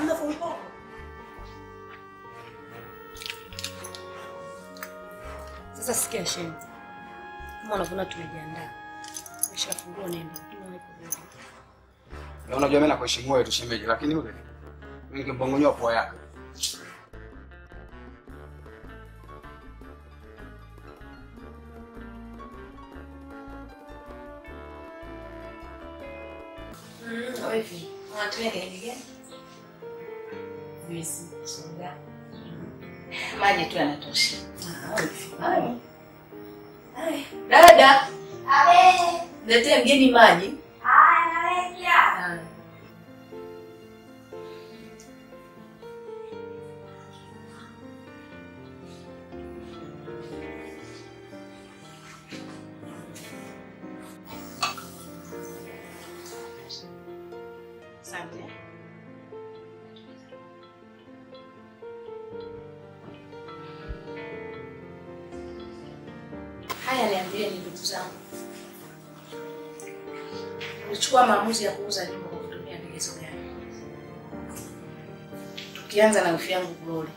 Anda kwa mpo. Sasa sikia shemu. Kama unaona tumejiandaa. Umeshafungua nenda. Na unajua mimi nakuheshimu wewe tushemeje lakini ule ningebongonyoa poa yako. Oifi. Unatumia gani gani? Mimi sikuja. Maji tu yanatosha. Ai. Dada. Awe. Niletee mgeni maji. Naweka. Sunday. Haya liambie ni ndugu zangu. Nilichukua maamuzi ya kuuza nyumba kwa kutumia vigezo gani? Tukianza na afya yangu bora.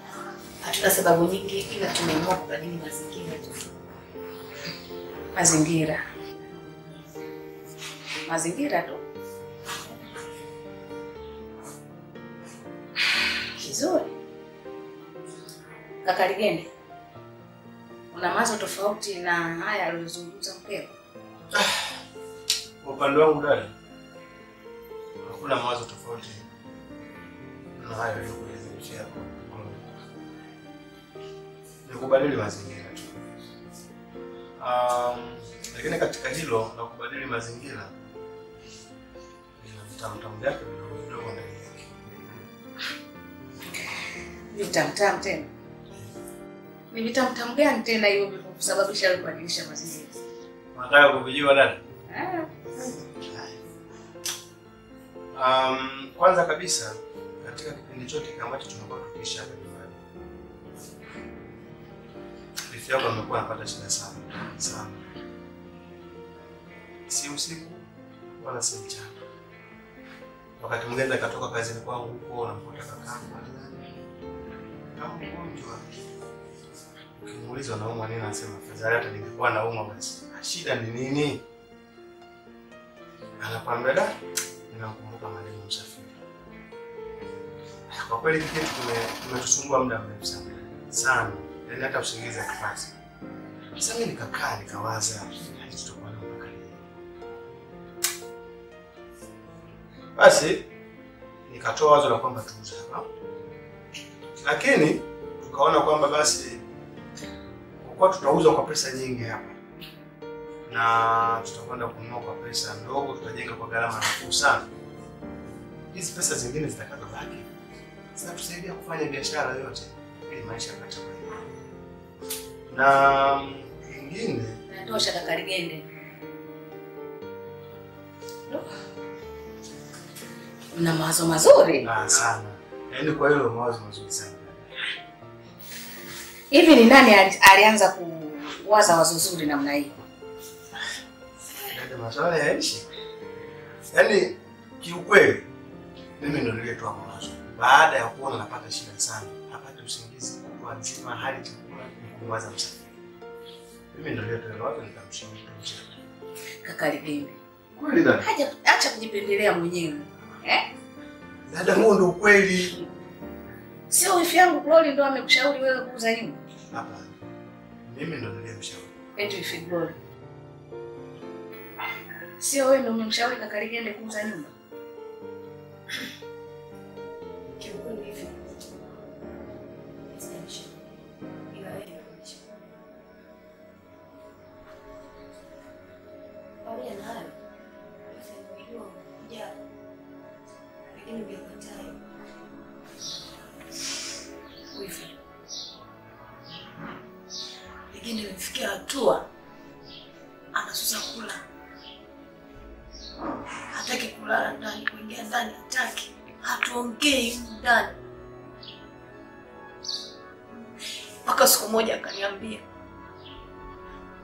Hatuna sababu nyingi ila tumeamua kubadili mazingira yetu. Mazingira tu. Kizuri. Kaka Ligende, una mazo tofauti na haya aliyozungumza mkeo? Kwa upande wangu dada, hakuna mawazo tofauti na haya aliyozungumza yako. Nikubadili mazingira tu. Lakini katika hilo na kubadili mazingira tamtam yake ndio ndio. Ni tamtam tena. Ni vitamtam gani tena hiyo kusababisha kubadilisha mazingira? Nataka kujua nani? Kwanza kabisa katika kipindi chote kama tunabadilishana nyumbani. Rafiki yangu amekuwa anapata shida sana. Si usiku wala si mchana. Wakati mgeni akatoka kazini kwangu huko unamkuta kakangu au mgonjwa. Ukimuuliza naumwa nini anasema fadhali hata ningekuwa naumwa basi. Shida ni nini? Anakwambia da ninakumbuka maneno Msafiri. Kwa kweli kile tumetusumbua muda mrefu sana. Yaani hata usingizi akipata. Sasa mimi nikakaa nikawaza basi nikatoa wazo la kwamba tuuze hapa. Lakini tukaona kwamba basi kwa tutauza kwa pesa nyingi hapa. Na tutakwenda kununua kwa pesa ndogo, tutajenga kwa gharama nafuu sana. Hizi pesa zingine zitakazobaki zitatusaidia kufanya biashara yote ili maisha yapate kuendelea. Na nyingine natosha Kaka Ligende. Mna mawazo mazuri? Sana. Yaani kwa hilo mawazo mazuri sana. Hivi ni nani alianza kuwaza wazo zuri namna hiyo? Ndio maswala ya ishi. Yaani kiukweli mimi ndo niliyetoa mawazo. Baada ya kuona napata shida sana, napata usingizi kwa nzima hali chakula kuwaza Msafiri. Mimi ndo niliyetoa mawazo nikamshauri Kaka Ligende. Kweli ndio. Acha kujipendelea mwenyewe. Dada huo ndo kweli. Sio wifi yangu Glory ndo amekushauri wewe kuuza nyumba? Hapana. Mimi ndo nilimshauri. Eti wifi Glory. Sio wewe ndo umemshauri Kaka Ligende kuuza nyumba?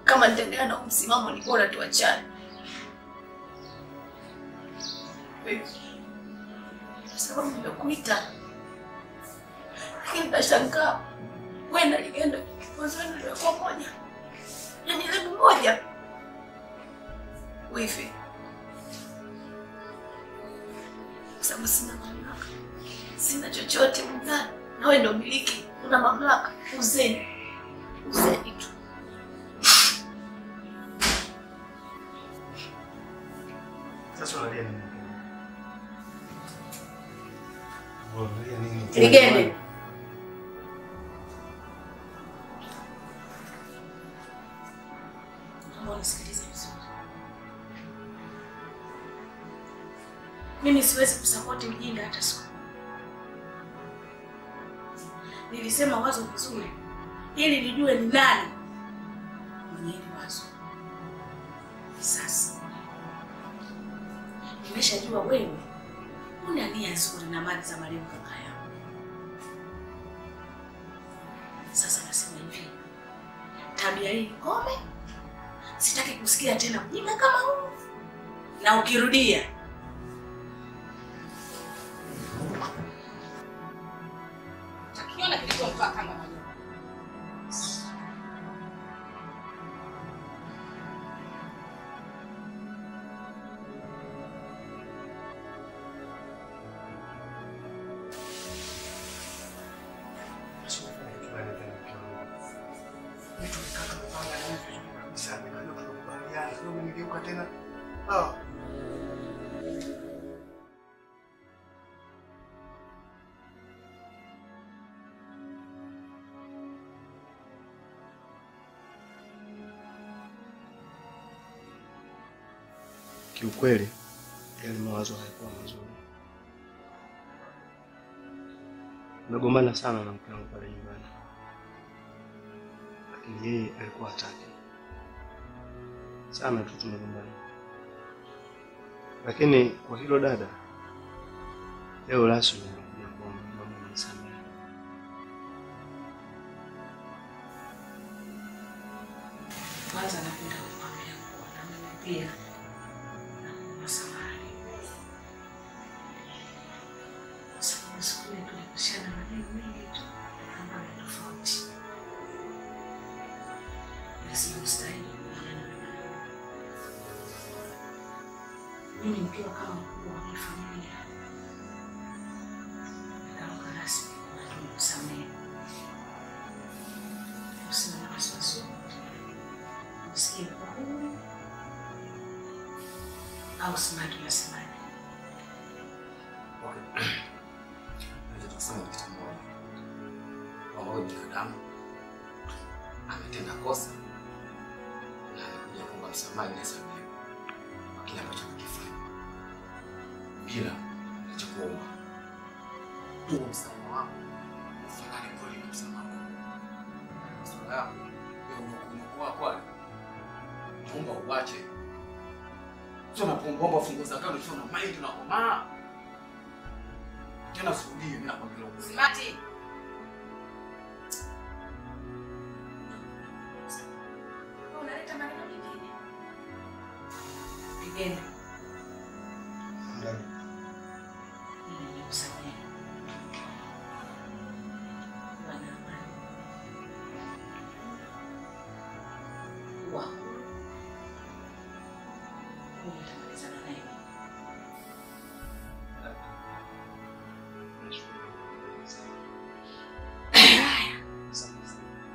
Kama nitaendelea na msimamo ni bora tuachane. Sababu nimekuita. Lakini nashangaa wewe na Ligende mwanzoni mlikuwa moja. Yaani lebu moja. Wifi. Sababu sina mamlaka. Sina chochote mwana. Na wewe ndio miliki. Una mamlaka. Uzeni. Uzeni tu. Ligende. Mimi siwezi kusupport mjinga hata siku. Nilisema wazo vizuri ili nijue ni nani mwenye wazo. Sasa nimeshajua wewe Unania nzuri na mali za marehemu kaka yangu. Sasa nasema hivi. Tabia hii ikome. Sitaki kusikia tena kujiga kama huu. Na ukirudia takiona kilichomfaa kama mwenyewe. Kiukweli, yale mawazo hayakuwa mazuri. Nagombana sana na mke wangu pale nyumbani. Lakini yeye alikuwa hataki. Sana tu tunagombana. Lakini kwa hilo dada, leo rasmi nimekuja kuomba mama nisamehe. Kwanza napenda kumwambia kwa namna pia.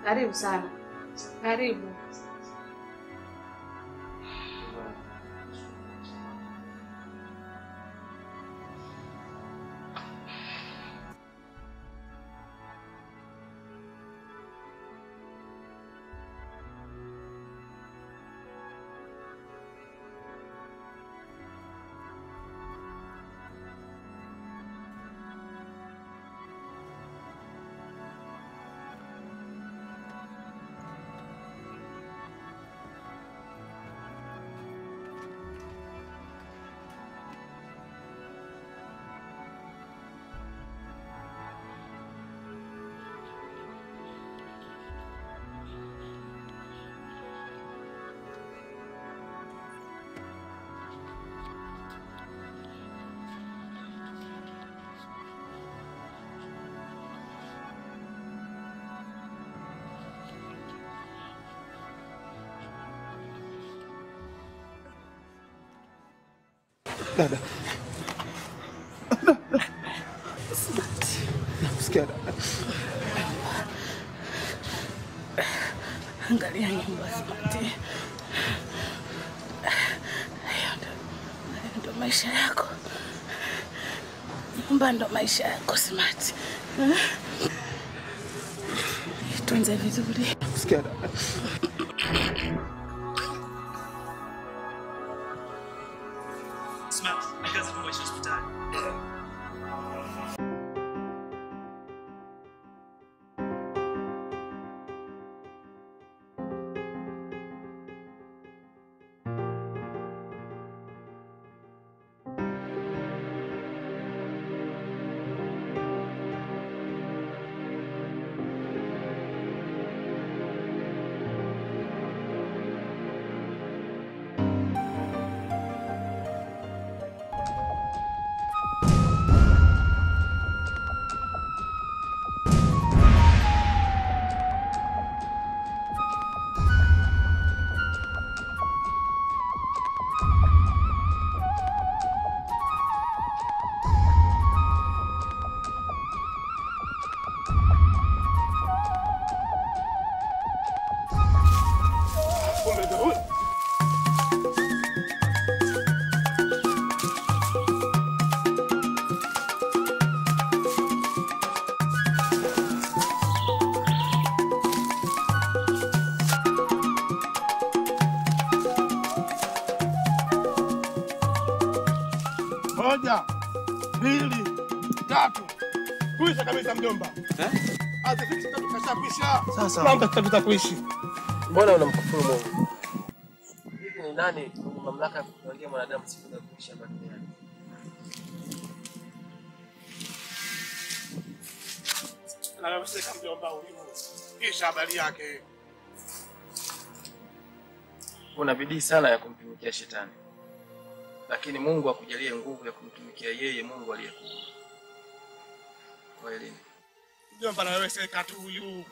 Karibu sana. Karibu. Dada. Nakusikia dada. Angalia nyumba Smati. Ndo maisha yako. Nyumba ndo maisha yako Smati. Itunze vizuri. Nakusikia dada. Moja, mbili, tatu. Kuisha kabisa mjomba. Azifiki tatu kashapisha. Sasa. Mambo tutakuta kuishi. Mbona unamkufuru Mungu? Ni nani mwenye mamlaka ya kuongea mwanadamu siku ya kuisha baadaye? Na wewe kama mjomba ulimu. Kisha habari yake. Una bidii sana ya kumtumikia shetani. Lakini Mungu akujalie nguvu ya kumtumikia yeye Mungu aliyekuwa. Kweli. Ndio bana wewe seka tu huyu.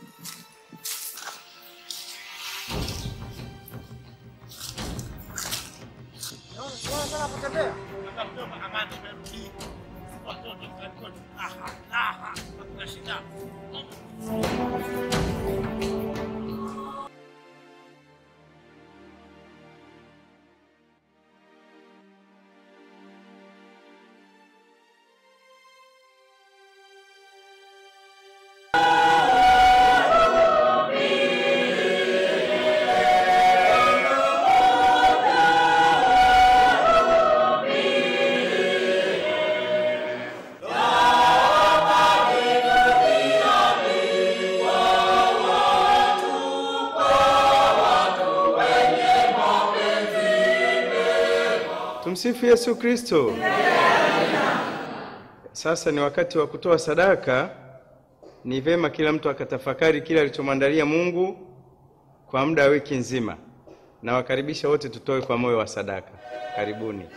Tumsifu Yesu Kristo. Sasa ni wakati wa kutoa sadaka. Ni vema kila mtu akatafakari kila alichomandalia Mungu kwa muda wiki nzima. Na wakaribisha wote tutoe kwa moyo wa sadaka. Karibuni.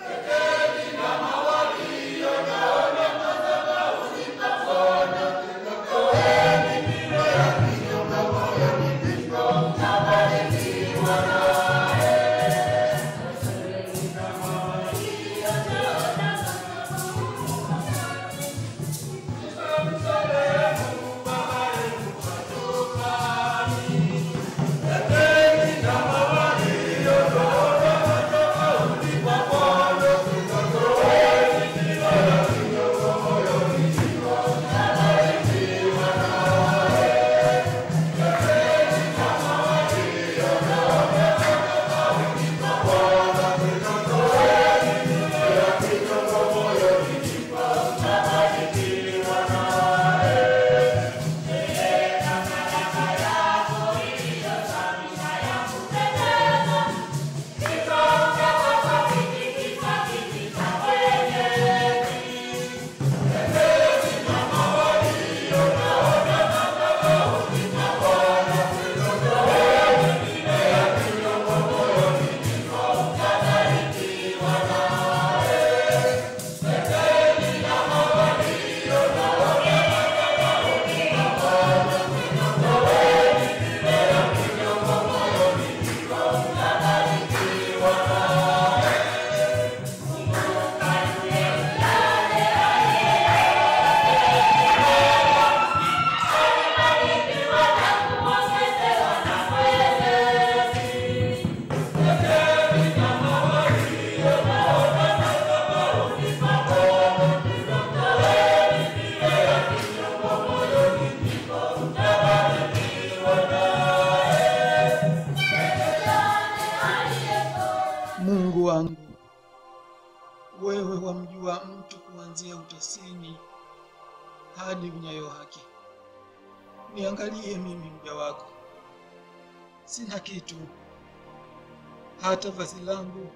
Hata vazi langu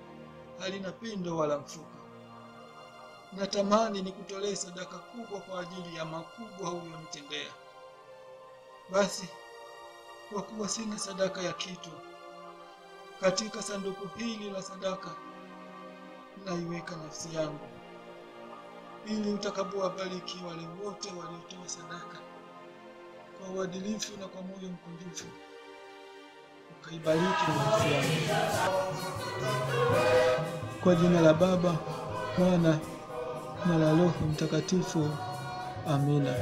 halina pindo wala mfuko. Natamani nikutolee sadaka kubwa kwa ajili ya makubwa uliyonitendea. Basi kwa kuwa sina sadaka ya kitu, katika sanduku hili la sadaka naiweka nafsi yangu, ili utakapowabariki wale wote waliotoa sadaka kwa uadilifu na kwa moyo mkunjufu, ukaibariki nafsi yangu. Kwa jina la Baba, Mwana na la Roho Mtakatifu. Amina.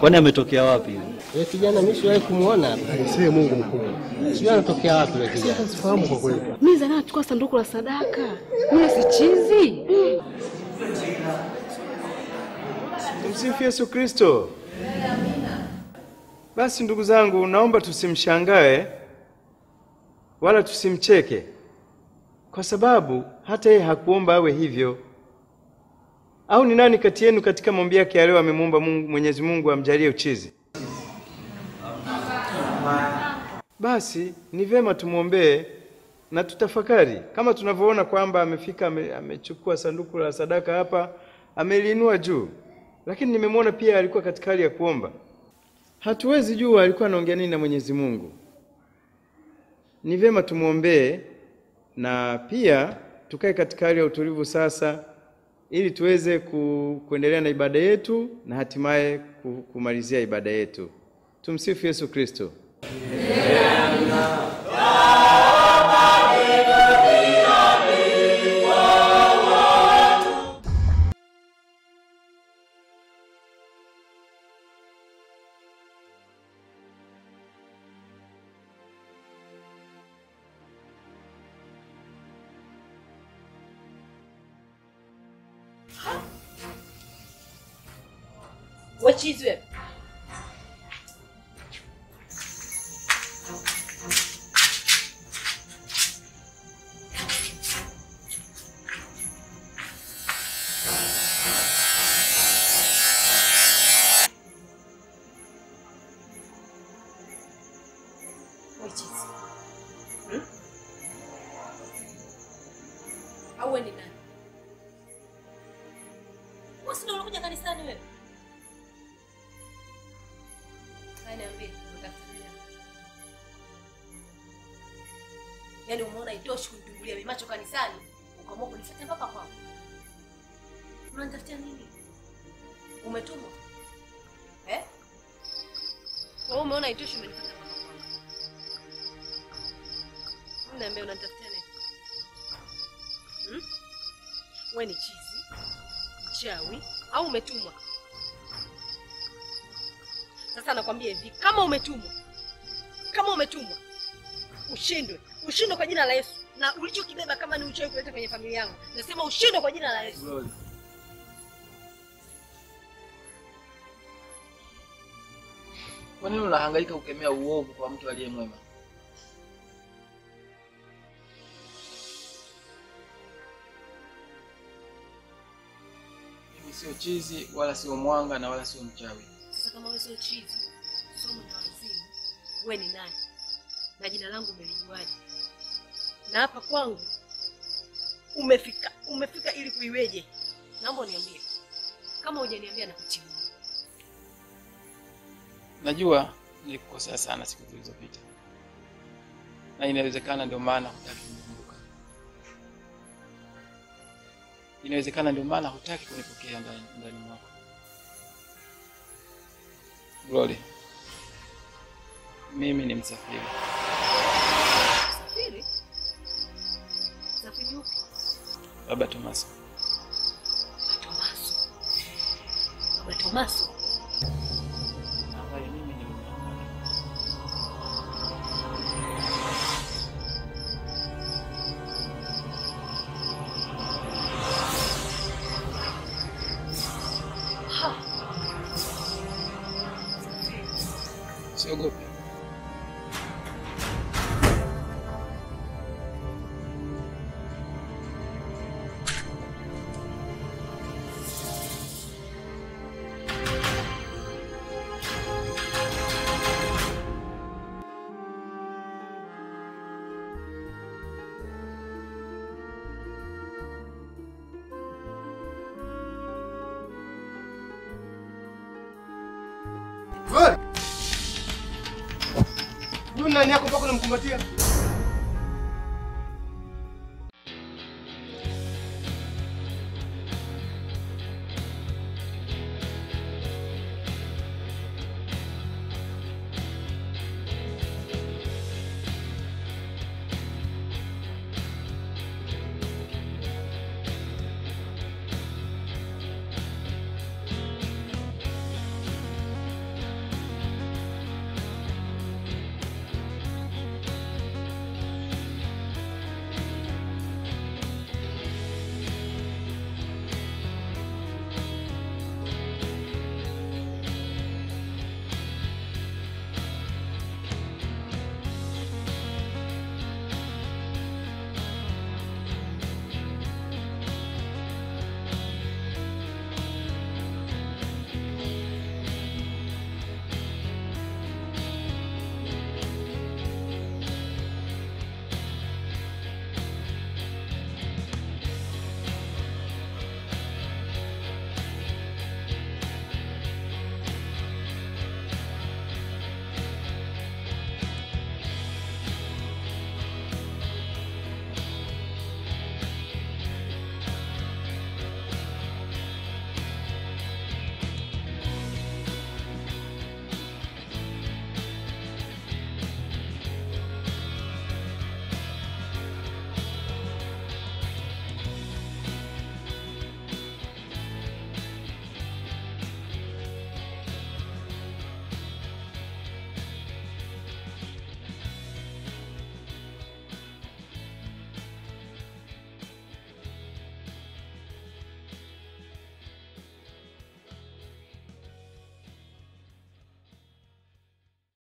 Kwani ametokea wapi? Yule kijana mimi siwahi kumuona hapa. Sema Mungu mkubwa. Sijui anatokea wapi yule kijana. Sifahamu kwa kweli. Mimi zana nachukua sanduku la sadaka. Mimi sichizi. Msifu Yesu Kristo. Amina. Basi ndugu zangu, naomba tusimshangae wala tusimcheke, kwa sababu hata yeye hakuomba awe hivyo. Au ni nani kati yenu katika maombi yake leo amemwomba Mungu, Mwenyezi Mungu amjalie uchizi? Basi ni vema tumuombe na tutafakari. Kama tunavyoona kwamba amefika amechukua sanduku la sadaka hapa, amelinua juu. Lakini nimemwona pia alikuwa katika hali ya kuomba. Hatuwezi jua alikuwa anaongea nini na Mwenyezi Mungu. Ni vema tumuombe na pia tukae katika hali ya utulivu sasa, ili tuweze kuendelea na ibada yetu na hatimaye kumalizia ibada yetu. Tumsifu Yesu Kristo. Wachizwe. Yani umeona itoshi kuitumbulia mimacho kanisani, ukaamua kunifuata mpaka kwako. Unanitafutia nini? Umetumwa? Wewe umeona itoshi umenifuata mpaka kwako. Unaniambia unanitafutia nini? Wewe ni chizi, mchawi au umetumwa? Sasa nakwambia hivi, kama umetumwa ushindwe kwa jina la Yesu, na ulichokibeba kama ni uchawi kuleta kwenye familia yangu, nasema ushindwe kwa jina la Yesu. Lord. Kwa nini unahangaika kukemea uovu kwa mtu aliye mwema? Mimi sio chizi wala sio mwanga na wala sio mchawi. Sasa kama wewe sio chizi, sio mwanawazini, wewe ni nani? Na jina langu umelijuaje? Na hapa kwangu umefika ili kuiweje? Naomba niambie. Kama hujaniambia nakuchimba. Najua nilikukosea sana siku zilizopita. Na inawezekana ndio maana hutaki kunikumbuka. Inawezekana ndio maana hutaki kunipokea ndani mwako. Glory. Mimi ni msafiri. Robert Tomaso. Robert Tomaso. Nani yako mpaka unamkumbatia?